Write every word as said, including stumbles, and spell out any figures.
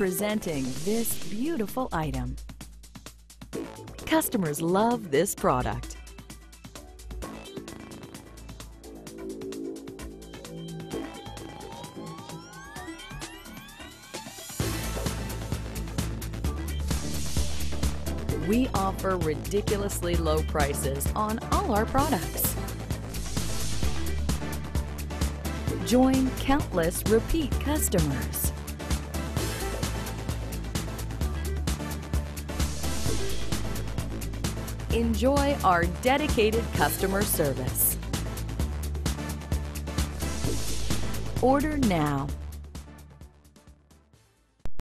presenting this beautiful item. Customers love this product. We offer ridiculously low prices on all our products. Join countless repeat customers. Enjoy our dedicated customer service. Order now.